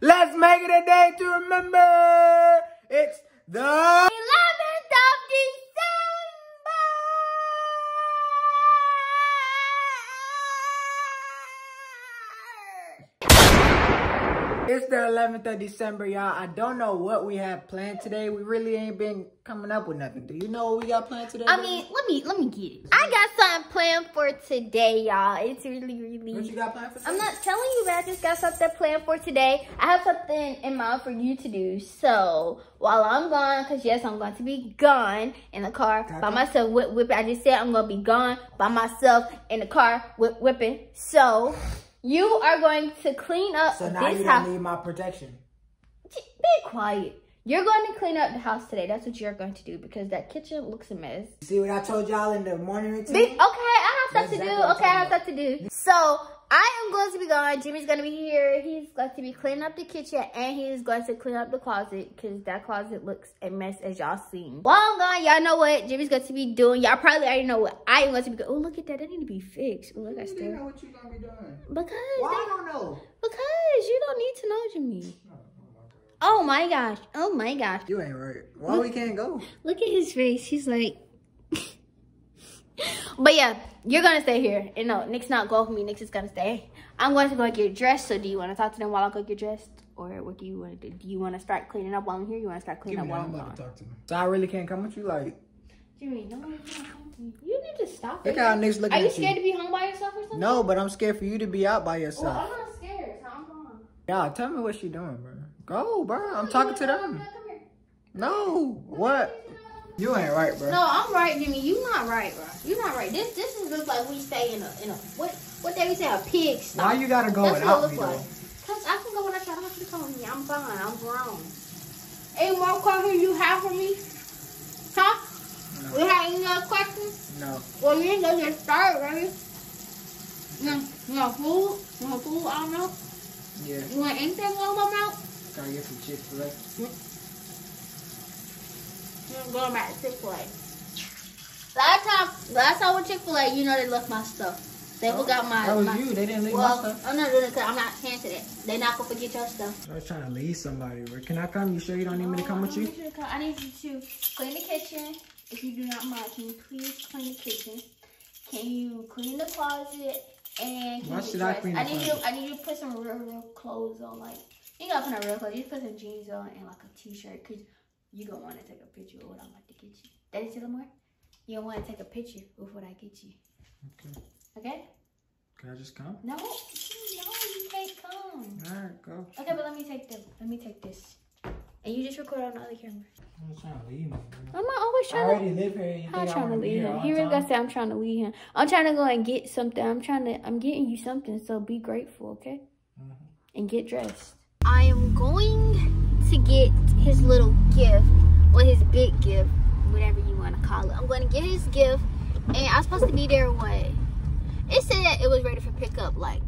Let's make it a day to remember. It's the 11th of December. It's the 11th of December, y'all. I don't know what we have planned today. We really ain't been coming up with nothing. Do you know what we got planned today? I mean, let me get it. I got something planned for today, y'all. It's really. What you got planned for today? I'm not telling you, but I just got something planned for today. I have something in mind for you to do. So while I'm gone, because yes, I'm going to be gone in the car by myself, whipping. I just said I'm going to be gone by myself in the car whipping. So you are going to clean up this house. So now you don't need my protection. Be quiet. You're going to clean up the house today. That's what you're going to do because that kitchen looks a mess. See what I told y'all in the morning routine? Okay, I have stuff to do. Okay, I have stuff to do. So I am going to be gone. Jimmy's going to be here. He's going to be cleaning up the kitchen and he's going to clean up the closet because that closet looks a mess as y'all seen. While I'm gone, y'all know what Jimmy's going to be doing. Y'all probably already know what I am going to be doing. Oh, look at that. That need to be fixed. Oh, look at that. You know what you're going to be doing. Because. Well, I don't know. Because you don't need to know, Jimmy. No. Oh my gosh. Oh my gosh. You ain't right. Why look, we can't go? Look at his face. He's like. But yeah, you're going to stay here. And no, Nick's not going with me. Nick's is going to stay. I'm going to go get dressed. So do you want to talk to them while I go get dressed? Or what do you want to do? Do you want to start cleaning up while I'm here? You want to start cleaning up while I'm gone? To talk to them. So I really can't come with you? Like. Jimmy, no one can't come with me. You need to stop it. Look how Nick's looking at you. Are you scared to be home by yourself or something? No, but I'm scared for you to be out by yourself. Well, I'm not scared. So I'm gone. Yeah, tell me what she doing, bro. Go, bro. I'm talking to them. No. What? You ain't right, bro. No, I'm right, Jimmy. You not right, bro. You not right. This is just like we stay in a what they say, a pig stop. Why you gotta go without me? Cause I can go without you. I don't have to come with me. I'm fine. I'm grown. Any more questions you have for me? Huh? No. We have any other questions? No. Well, you ain't gonna get started, right? You want food? I don't know. Yeah. You want anything going on my mouth? Try to get some Chick-fil-A. I'm going back to Chick-fil-A. Last time with Chick-fil-A, you know they left my stuff. They forgot my. That was you. They didn't leave my stuff. I'm not doing it because I'm not canceling it. They're not going to forget your stuff. I was trying to leave somebody. Where can I come? You sure you don't need me to come with you? I need you to clean the kitchen. If you do not mind, can you please clean the kitchen? Can you clean the closet? And can I need you to put some real clothes on, like. You gotta put on real clothes. You put some jeans on and like a t-shirt because you gonna want to take a picture of what I'm about to get you. That is a little more. You don't want to take a picture of what I get you. Okay. Okay? Can I just come? No. No, you can't come. Alright, go. Okay, but let me take this. And you just record on the other camera. I'm just trying to leave him. I'm not always trying to. I already live here. I'm trying to leave him. He really gotta say I'm trying to leave him. I'm trying to go and get something. I'm getting you something, so be grateful, okay? And get dressed. I am going to get his little gift, or his big gift, whatever you want to call it. I'm going to get his gift, and I was supposed to be there It said that it was ready for pickup, like,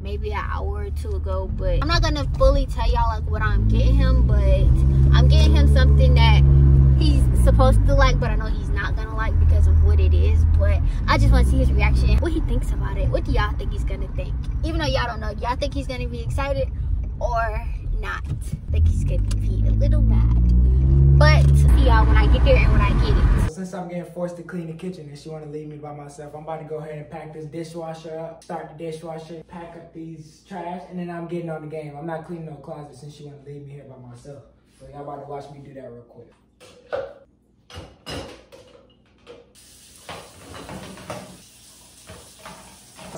maybe an hour or two ago, but I'm not going to fully tell y'all, like, what I'm getting him, but I'm getting him something that he's supposed to like, but I know he's not going to like because of what it is, but I just want to see his reaction, what he thinks about it. What do y'all think he's going to think? Even though y'all don't know, y'all think he's going to be excited? Or not. I think he's gonna be a little mad. But see y'all when I get there and when I get it. Since I'm getting forced to clean the kitchen and she wanna leave me by myself, I'm about to go ahead and pack this dishwasher up, start the dishwasher, pack up these trash, and then I'm getting on the game. I'm not cleaning no closet since she wanna leave me here by myself. So y'all about to watch me do that real quick.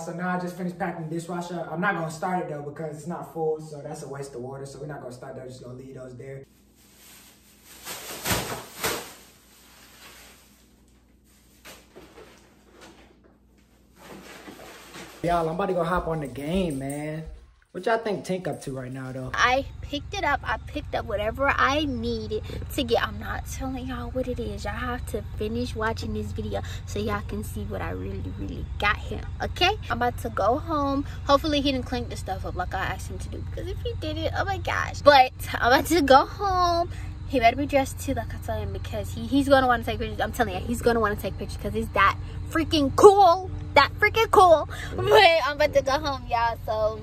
So now I just finished packing the dishwasher. I'm not gonna start it though because it's not full, so that's a waste of water. So we're not gonna start that, we're just gonna leave those there. Y'all, I'm about to go hop on the game, man. What y'all think Tink up to right now though? I picked it up. I picked up whatever I needed to get. I'm not telling y'all what it is. Y'all have to finish watching this video so y'all can see what I really got him. Okay? I'm about to go home. Hopefully he didn't clean the stuff up like I asked him to do. Because if he did it, oh my gosh. But I'm about to go home. He better be dressed too, like I told him, because he's gonna wanna take pictures. I'm telling you, he's gonna wanna take pictures because it's that freaking cool. That freaking cool. But I'm about to go home, y'all, so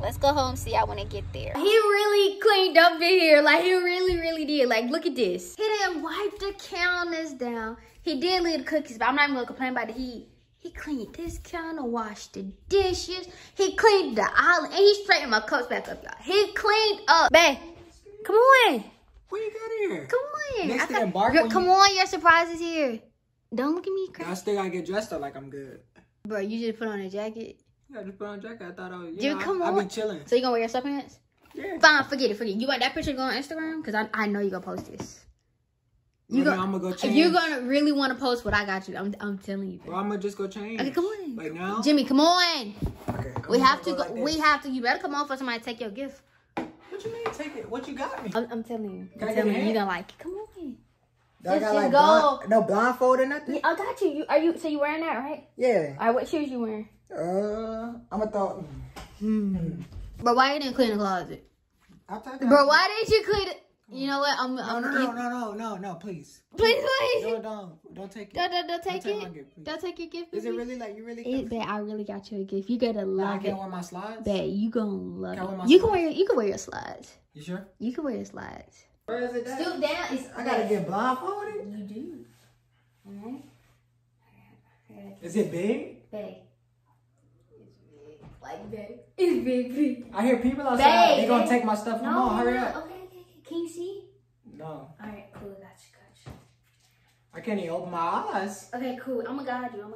Let's go home, see, I wanna get there. He really cleaned up in here. Like, he really did. Like, look at this. He didn't wipe the counters down. He did leave the cookies, but I'm not even gonna complain about it. He cleaned this counter, washed the dishes. He cleaned the island, and he straightened my coats back up, y'all. He cleaned up. Bae, come on. What you got here? Come on. Come on, your surprise is here. Don't look at me crazy. I still gotta get dressed up like I'm good. Bro, you just put on a jacket. Yeah, I just put on a jacket. I thought I was, dude, know, come on. I be chilling. So you gonna wear your sweatpants? Yeah. Fine, forget it. You want that picture to go on Instagram? Because I know you gonna post this. I'm gonna go change. You're gonna really wanna post what I got you. I'm telling you. Bro, I'm gonna just go change. Okay, come on. Like now? Jimmy, come on. Okay, we have to. You better come on for somebody to take your gift. What you mean take it? What you got me? I'm telling you. You don't like it. Come on. I got like no blindfold or nothing. Yeah, I got you. So you wearing that, right? Yeah. All right, what shoes you wearing? I'm a thought. But why you didn't clean the closet? But why didn't you clean it? You know what? No, please. Please. Don't take it. Don't take your gift. Is it really like you really? Babe, I really got you a gift. You gotta love it. I can't wear my slides. Babe, you gonna love it. You can wear your slides. You sure? You can wear your slides. Where is it at? Stoop down. I gotta get blindfolded? You do. Alright. Is it big? Big. It's big. Like big. It's big. I hear people outside. They gonna take my stuff. Come on, hurry up. Okay. Can you see? No. Alright, cool. Gotcha. I can't even open my eyes. Okay, cool. I'm gonna guide you down.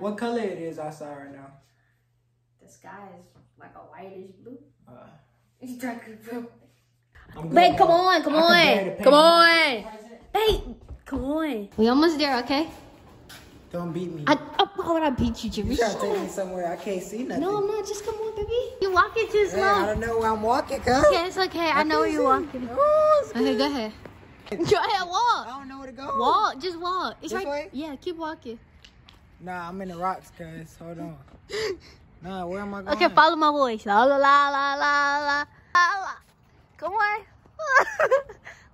What color it is outside right now? The sky is like a whitish blue. It's darker blue. Babe, come on. Babe, come on. We almost there, okay? Don't beat me. Why would I beat you, Jimmy? You gotta take me somewhere I can't see nothing. No, I'm not. Just come on, baby. You're walking too slow. I don't know where I'm walking, girl. Okay, it's okay. I know where you're walking. Oh, okay, go ahead. Walk. I don't know where to go. Walk. Just walk. It's this right way? Yeah, keep walking. Nah, I'm in the rocks, guys. Hold on. Nah, where am I going? Okay, follow my voice. La la la la la la. Come on.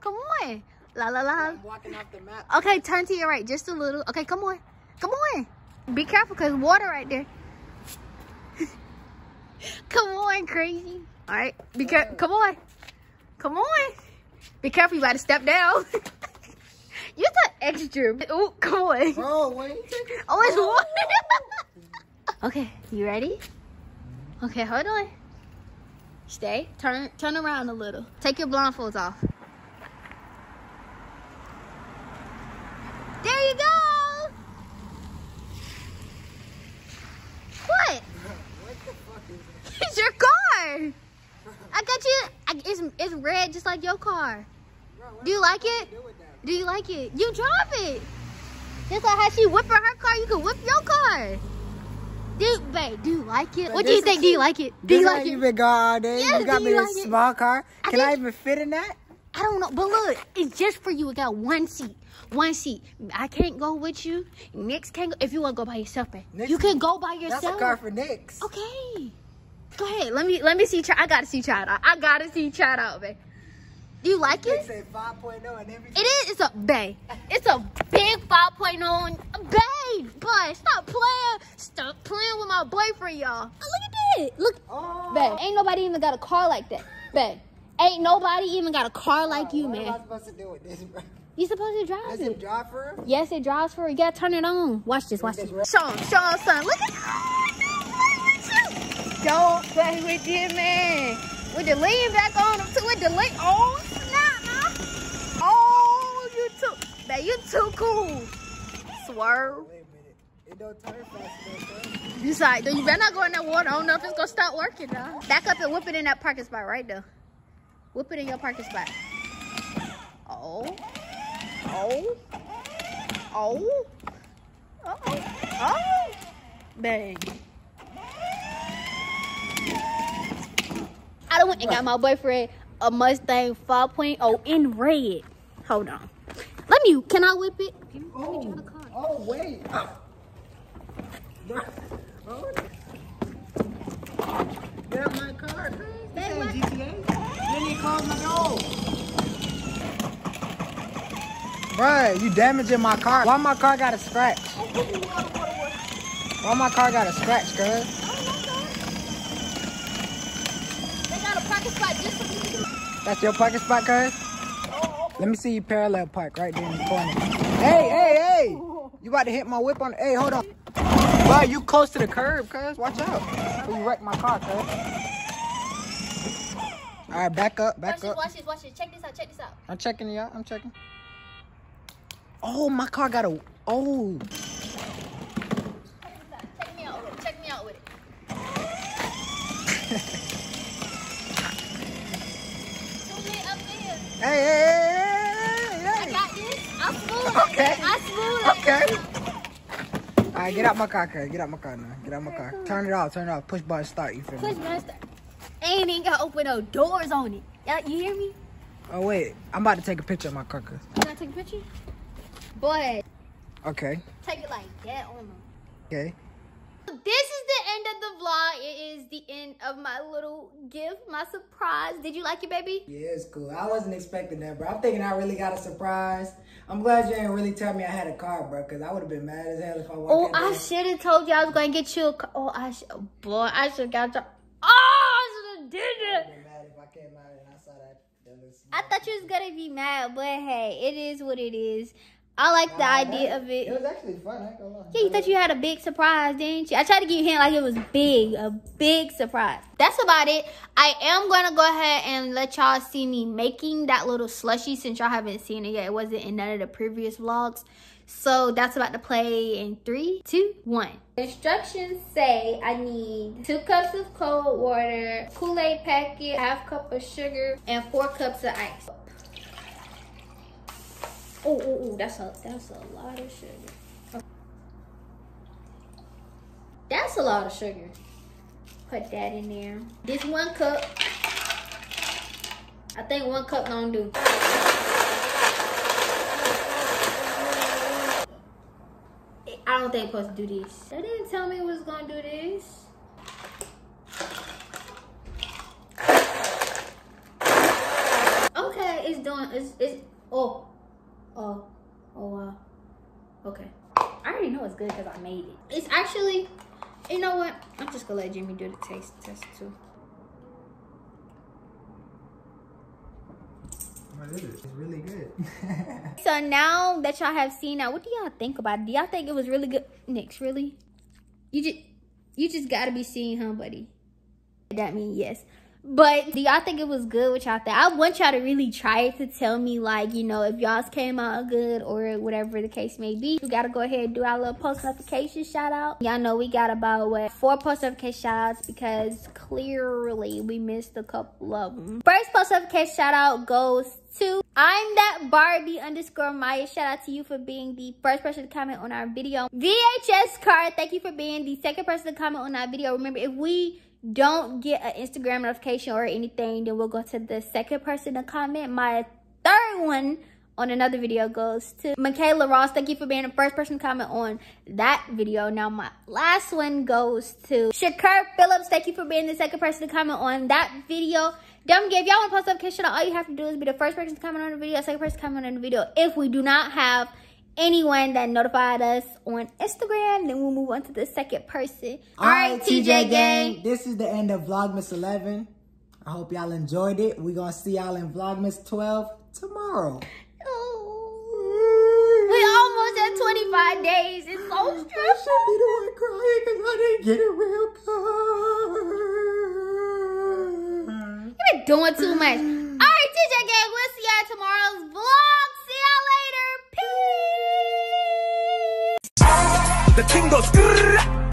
Come on. La la la. I'm walking off the map. Okay, turn to your right just a little. Okay, come on. Come on. Be careful because water right there. Come on, crazy. All right. Be careful. Come on. Come on. Be careful. You about to step down. You're the extra. Oh, come on. Bro, wait. Oh, it's water. Okay, you ready? Okay, hold on. Stay. Turn around a little. Take your blindfolds off. There you go. What? What the fuck is that? It's your car. I got you. It's red, just like your car. Bro, do you like it? Do you like it? You drive it. Just like how she whipping her car, you can whip your car. Babe, do you like it? But what do you think? Do you like it? Do you like it? You been gone all day. Yes, you got me like a small car. Can I even fit in that? I don't know. But look, it's just for you. We got one seat. One seat. I can't go with you. Nyx can't go. If you want to go by yourself, man. You can go by yourself. That's a car for Nyx. Okay. Go ahead. Let me see. I got to see Child Out. I got to see Child Out, babe. Do you like it? It's a 5.0 and everything. It is. It's a babe. It's a big 5.0. Babe, but stop playing. Stop playing with my boyfriend, y'all. Oh, look at that. Look. Oh. Babe, ain't nobody even got a car like that. Babe, ain't nobody even got a car like you, man. What am I supposed to do with this, bro? You supposed to drive it. Does it drive for him? Yes, it drives for him. You gotta turn it on. Watch this. Watch this. Show him, son. Look at you. Don't play with you, man. With the lean back on him too. With the lean. Oh, snap, man. Oh, you too. Babe, you too cool. Swerve. Wait a minute. It don't turn fast enough. You like, you better not go in that water. I don't know if it's gonna stop working now. Back up and whip it in that parking spot right there. Whip it in your parking spot. Oh. Oh. Oh. Oh. Oh. Bang. I went and got my boyfriend a Mustang 5.0 in red. Hold on. Let me. Can I whip it? Oh, wait. Get out my car, cuz. That's in GTA. Then he called my dog. Bruh, you damaging my car. Why my car got a scratch? Why my car got a scratch, cuz? spot just for me. That's your parking spot, cuz? Let me see you parallel park right there in the corner. Hey, hey, hey! You about to hit my whip on the, hey, hold on. Bro, you close to the curb, cuz. Watch out. You wrecked my car, cuz. All right, back up, back up. Watch this, watch this. Check this out, check this out. I'm checking y'all, I'm checking. Oh, my car got a, oh. Check me out with it. Hey, hey, hey. Okay. Okay. All right, get out my car, cuz. Get out my car now. Get out my car. Turn it off. Turn it off. Push button start. You feel me? Push button start. Ain't even gotta open no doors on it. You hear me? Oh wait, I'm about to take a picture of my car, cuz. You gotta take a picture? Boy. Okay. Take it like that on them. Okay. This is the end of the vlog. It is the end of my little gift, my surprise. Did you like it, baby? Yeah, it's cool. I wasn't expecting that, bro. I'm thinking I really got a surprise. I'm glad you didn't really tell me I had a car, bro, because I would have been mad as hell if I walked in. Oh, I should have told you I was going to get you a car. Oh, I should. Boy, I should have got your. Oh, I should have did it. I would have been mad if I came out and I saw that. I thought you was going to be mad, but hey, it is what it is. I like the idea of it. It was actually fun. I ain't gonna lie. Yeah, you thought you had a big surprise, didn't you? I tried to give you a hint like it was big, a big surprise. That's about it. I am going to go ahead and let y'all see me making that little slushie since y'all haven't seen it yet. It wasn't in none of the previous vlogs. So that's about to play in 3, 2, 1. Instructions say I need 2 cups of cold water, Kool-Aid packet, 1/2 cup of sugar, and 4 cups of ice. Oh, oh, oh, that's a lot of sugar. Oh. That's a lot of sugar. Put that in there. This 1 cup. I think 1 cup don't do. I don't think I'm supposed to do this. They didn't tell me it was gonna do this. Okay, it's doing, it's, oh. Oh, oh wow. Okay. I already know it's good because I made it. It's actually, you know what? I'm just gonna let Jimmy do the taste test too. What is it? It's really good. So now that y'all have seen that, what do y'all think about it? Do y'all think it was really good? Nyx, really? You just gotta be seeing, huh, buddy? That means yes. But do y'all think it was good? What y'all think? I want y'all to really try it to tell me, like, you know, if y'all's came out good or whatever the case may be. We gotta go ahead and do our little post notification shout out. Y'all know we got about, what, 4 post notification shout outs because clearly we missed a couple of them. First post notification shout out goes to I'm That Barbie _Maya. Shout out to you for being the first person to comment on our video. VHS Card, thank you for being the second person to comment on our video. Remember, if we don't get an Instagram notification or anything, then we'll go to the second person to comment. My third one on another video goes to Michaela Ross. Thank you for being the first person to comment on that video. Now my last one goes to Shakur Phillips. Thank you for being the second person to comment on that video. Don't forget, if y'all want to post notification, all you have to do is be the first person to comment on the video, second person to comment on the video. If we do not have anyone that notified us on Instagram, then we'll move on to the second person. All right, TJ gang, this is the end of Vlogmas 11. I hope y'all enjoyed it. We're gonna see y'all in Vlogmas 12 tomorrow. Oh, we almost at 25 days. It's so stressful. I should be the one crying because I didn't get a real car. You've been doing too much. All right, TJ gang, we'll see y'all tomorrow's vlog. See y'all later. The thing goes grrrr.